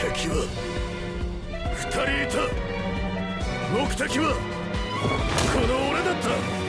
敵は2人いた。目的はこの俺だった。